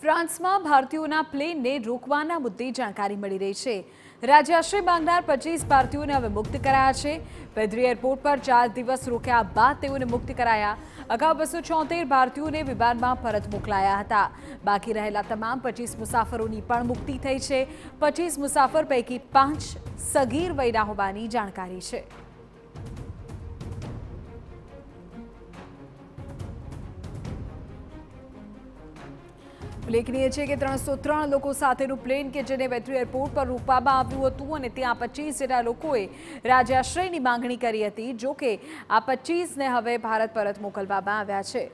ફ્રાન્સમાં ભારતીયોના પ્લેનને રોકવાના મુદ્દે જાણકારી મળી રહી છે। રાજ્યાશ્રય માંગનાર 25 ભારતીયોને હવે મુક્ત કરાયા છે। પેદ્રી એરપોર્ટ પર 4 દિવસ રોક્યા બાદ તેઓને મુક્ત કરાયા। અગાઉ 274 ભારતીયોને વિમાનમાં પરત મોકલાયા હતા। બાકી રહેલા તમામ 25 મુસાફરોની પણ મુક્તિ થઈ છે। 25 મુસાફર પૈકી 5 સગીર વયના હોવાની જાણકારી છે। उल्लेखनीय है कि 303 लोग સાથેનું પ્લેન કે જેને વેત્રી એરપોર્ટ પર રોકવામાં આવ્યું હતું અને ત્યાં 25 જેટલા લોકોએ રાજ્યાશ્રયની માંગણી કરી હતી। જો કે આ 25 ને હવે ભારત પરત મોકલવામાં આવ્યા છે।